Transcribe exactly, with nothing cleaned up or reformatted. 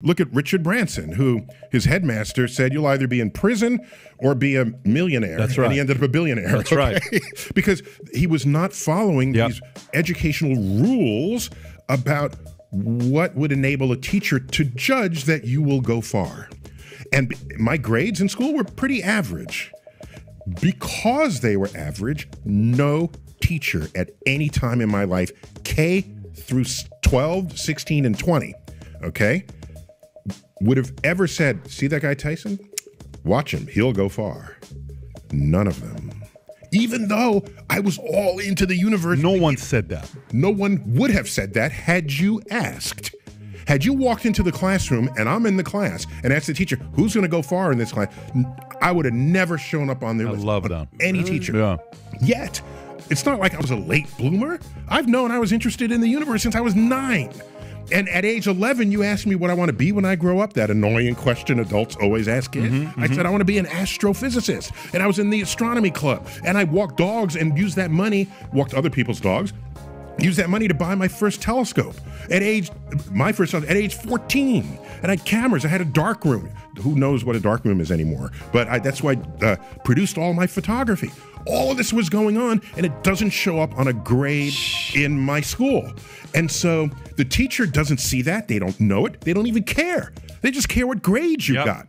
Look at Richard Branson, who his headmaster said, you'll either be in prison or be a millionaire. That's right. And he ended up a billionaire. That's okay? Right. Because he was not following yep. these educational rules about what would enable a teacher to judge that you will go far. And my grades in school were pretty average. Because they were average, no teacher at any time in my life, K through twelve, sixteen, and twenty, okay, would have ever said, see that guy Tyson? Watch him, he'll go far. None of them. Even though I was all into the university. No one said that. No one would have said that had you asked. Had you walked into the classroom, and I'm in the class, and asked the teacher, who's gonna go far in this class? I would have never shown up on their list. I love that. Any teacher. Yeah. Yet, it's not like I was a late bloomer. I've known I was interested in the universe since I was nine. And at age eleven, you asked me what I want to be when I grow up, that annoying question adults always ask kids. Mm-hmm, I mm-hmm. said, I want to be an astrophysicist. And I was in the astronomy club. And I walked dogs and used that money, walked other people's dogs, used that money to buy my first telescope. At age, my first telescope, at age fourteen. And I had cameras, I had a dark room. Who knows what a dark room is anymore? But I, that's why I uh, produced all my photography. All of this was going on, and it doesn't show up on a grade in my school. And so the teacher doesn't see that. They don't know it. They don't even care. They just care what grades you yep. got.